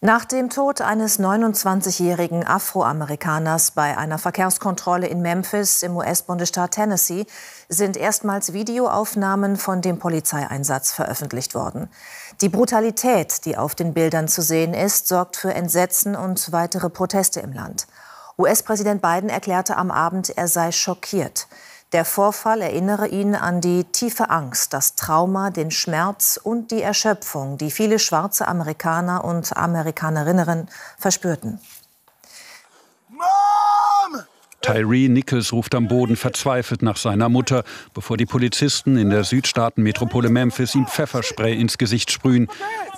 Nach dem Tod eines 29-jährigen Afroamerikaners bei einer Verkehrskontrolle in Memphis im US-Bundesstaat Tennessee sind erstmals Videoaufnahmen von dem Polizeieinsatz veröffentlicht worden. Die Brutalität, die auf den Bildern zu sehen ist, sorgt für Entsetzen und weitere Proteste im Land. US-Präsident Biden erklärte am Abend, er sei schockiert. Der Vorfall erinnere ihn an die tiefe Angst, das Trauma, den Schmerz und die Erschöpfung, die viele schwarze Amerikaner und Amerikanerinnen verspürten. Tyre Nichols ruft am Boden verzweifelt nach seiner Mutter, bevor die Polizisten in der Südstaatenmetropole Memphis ihm Pfefferspray ins Gesicht sprühen.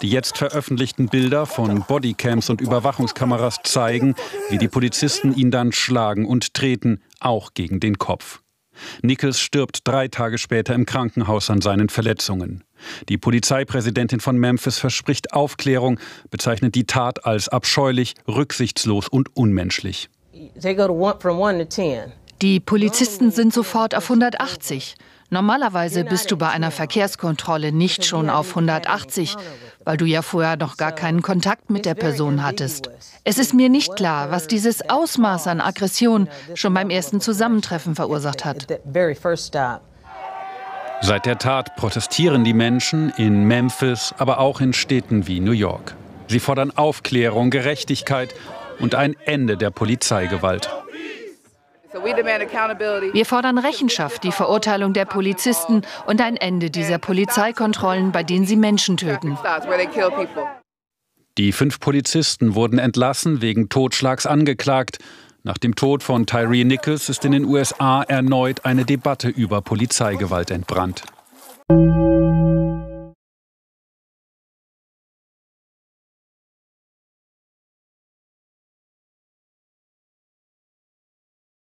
Die jetzt veröffentlichten Bilder von Bodycams und Überwachungskameras zeigen, wie die Polizisten ihn dann schlagen und treten, auch gegen den Kopf. Nichols stirbt 3 Tage später im Krankenhaus an seinen Verletzungen. Die Polizeipräsidentin von Memphis verspricht Aufklärung, bezeichnet die Tat als abscheulich, rücksichtslos und unmenschlich. Die Polizisten sind sofort auf 180. Normalerweise bist du bei einer Verkehrskontrolle nicht schon auf 180, weil du ja vorher noch gar keinen Kontakt mit der Person hattest. Es ist mir nicht klar, was dieses Ausmaß an Aggression schon beim ersten Zusammentreffen verursacht hat. Seit der Tat protestieren die Menschen in Memphis, aber auch in Städten wie New York. Sie fordern Aufklärung, Gerechtigkeit und ein Ende der Polizeigewalt. Wir fordern Rechenschaft, die Verurteilung der Polizisten und ein Ende dieser Polizeikontrollen, bei denen sie Menschen töten. Die 5 Polizisten wurden entlassen, wegen Totschlags angeklagt. Nach dem Tod von Tyre Nichols ist in den USA erneut eine Debatte über Polizeigewalt entbrannt.